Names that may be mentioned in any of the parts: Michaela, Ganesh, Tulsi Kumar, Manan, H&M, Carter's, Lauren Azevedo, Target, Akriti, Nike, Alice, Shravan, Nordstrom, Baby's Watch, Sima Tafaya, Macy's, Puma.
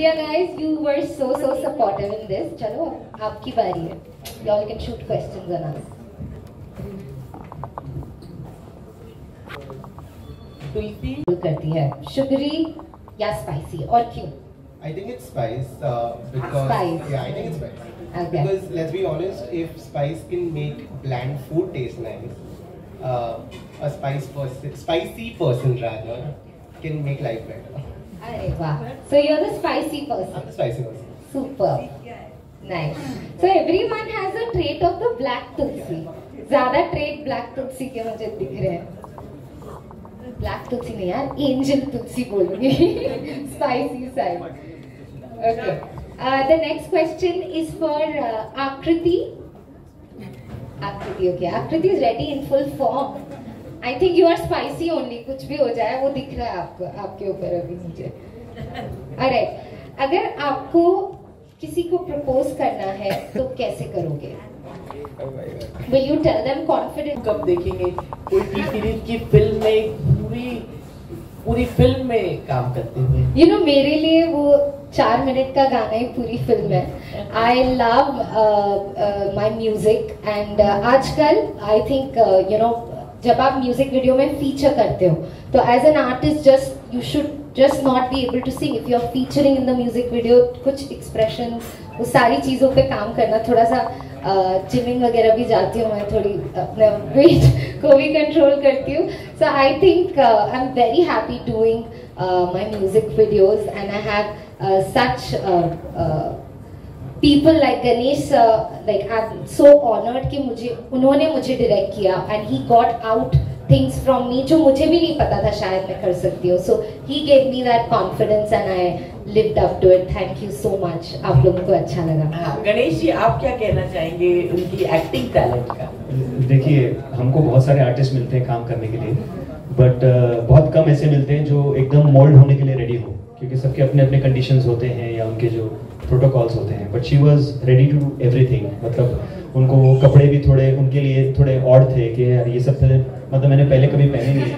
Yeah guys, you were so supportive in this. Chalo, aapki bari hai. Y'all can shoot questions on us. Tulsi karti hai sugary ya spicy or kyun? I think it's spice because spice. Yeah, I think it's spice. Okay. Because let's be honest, if spice can make bland food taste nice, a spicy person rather can make life better. Wow. So you're the spicy person. I'm the spicy person. Super. Nice. So everyone has a trait of the black Tulsi. Zyada trait black Tulsi ke mujhe dikh rahe hain. Black Tulsi nahi yaar, angel Tulsi bolungi. Spicy side. Okay. The next question is for Akriti. Akriti, okay. Akriti is ready in full form. I think you are spicy only. कुछ भी हो जाए वो दिख रहा है आपको, आपके ऊपर अभी मुझे. Alright. अगर आपको किसी को propose करना है तो कैसे करोगे? Will you tell them confident? कब देखेंगे कोई भी सीरीज की फिल्म में पूरी फिल्म में काम करते हुए. You know मेरे लिए वो 4 मिनट का गाना ही पूरी फिल्म है. I love my music and आजकल I think you know जब आप म्यूजिक वीडियो में फीचर करते हो तो as an artist just you should just not be able to sing. If you are featuring in the music video कुछ expression वो सारी चीज़ों पे काम करना. थोड़ा सा जिमिंग वगैरह भी जाती हूँ मैं, थोड़ी अपने वेट को भी कंट्रोल करती हूँ. So I think I am very happy doing my music videos and I have such people like Ganesh, like I'm so honored कि उन्होंने मुझे direct किया and he got out things from me जो मुझे भी नहीं पता था शायद मैं कर सकती हूँ. So he gave me that confidence and I lived up to it. Thank you so much. आप लोगों को अच्छा लगा? गणेश जी आप क्या कहना चाहेंगे उनकी acting talent का? देखिए हमको बहुत सारे artists मिलते हैं काम करने के लिए, but बहुत कम ऐसे मिलते हैं जो एकदम mold होने के लिए ready हो, क्योंकि सबके अपने अपने conditions होते हैं या उनके जो प्रोटोकॉल्स होते हैं. But she was ready to do everything. मतलब उनको वो कपड़े भी थोड़े उनके लिए थोड़े ऑड थे कि यार ये सब मतलब मैंने पहले कभी पहने नहीं.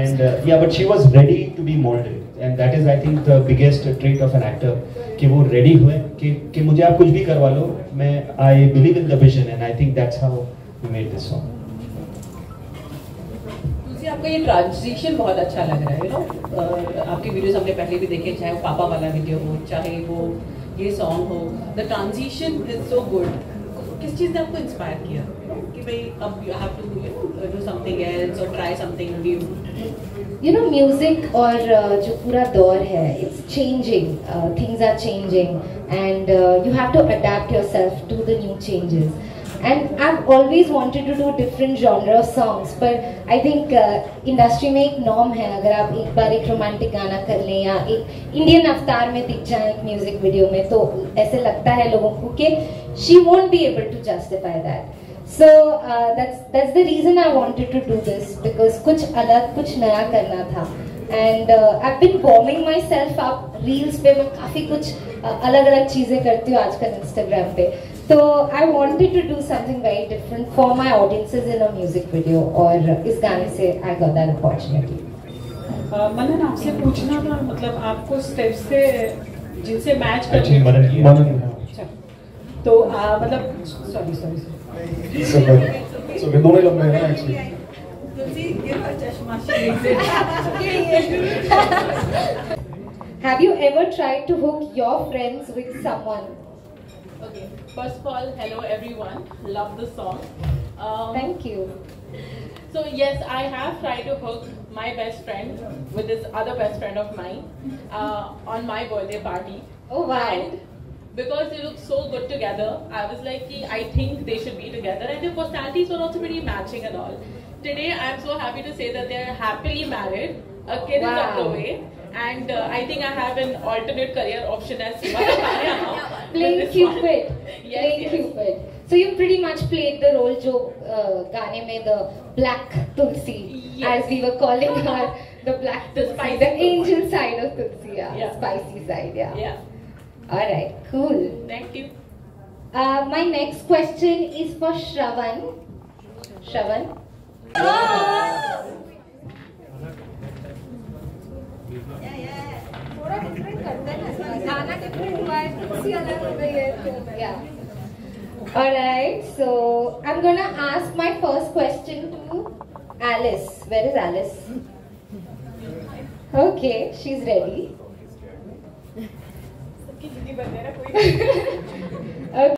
एंड या but she was ready to be moulded and that is I think the biggest treat of an actor कि वो रेडी हुए कि मुझे आप कुछ भी करवा लो, मैं I believe in the vision and I think that's how we made this song. आपका ये ट्रांजिशन बहुत अच्छा लग रहा है. यू नो आपके वीडियोस हमने पहले भी देखे, चाहे वो पापा वाला वीडियो हो, चाहे वो ये सॉन्ग हो, the transition is so good. किस चीज़ ने आपको इंस्पायर किया कि भाई अब you have to do something else और try something new? You know music और जो पूरा दौर है, it's changing, things are changing and you have to adapt yourself to the new changes. And I've always wanted to do different genre of songs, but I think industry में एक norm है. अगर आप एक बार एक romantic गाना कर लें या एक Indian अवतार में दिख जाएं एक music video में, तो ऐसे लगता है लोगों को कि she won't be able to justify that. So that's the reason I wanted to do this because कुछ अलग कुछ नया करना था. And I've been warming myself up. Reels पे मैं काफी कुछ अलग-अलग चीजें करती हूँ आजकल Instagram पे. So I wanted to do something very different for my audiences in a music video. और इस गाने से I got that opportunity. मनन आपसे पूछना था, मतलब आपको स्टेप्स से जिनसे मैच करने मनन तो मतलब सॉरी सो दोनों लोग मैं actually Have you ever tried to hook your friends with someone? Okay, first of all, hello everyone. Love the song. Thank you. So yes, I have tried to hook my best friend with this other best friend of mine on my birthday party. Oh wow! And because they look so good together, I was like, I think they should be together, and their personalities were also pretty matching and all. Today, I am so happy to say that they are happily married. A kid is on the way, and I think I have an alternate career option as Sima Tafaya now. Playing Cupid. Yes, playing Cupid. So you pretty much played the role, jo gaane mein the black Tulsi, yes, as we were calling her, the black Tulsi, the angel side of Tulsi, yeah, spicy side, yeah. Yeah. All right, cool. Thank you. My next question is for Shravan. Shravan. Oh! Yeah, yeah. थोड़ा different करते हैं ना, गाना different हुआ है, कुछ अलग हो गई है। या alright, so I'm gonna ask my first question to Alice. Where is Alice? Okay, she's ready. सबकी दीदी बन रहा है कोई।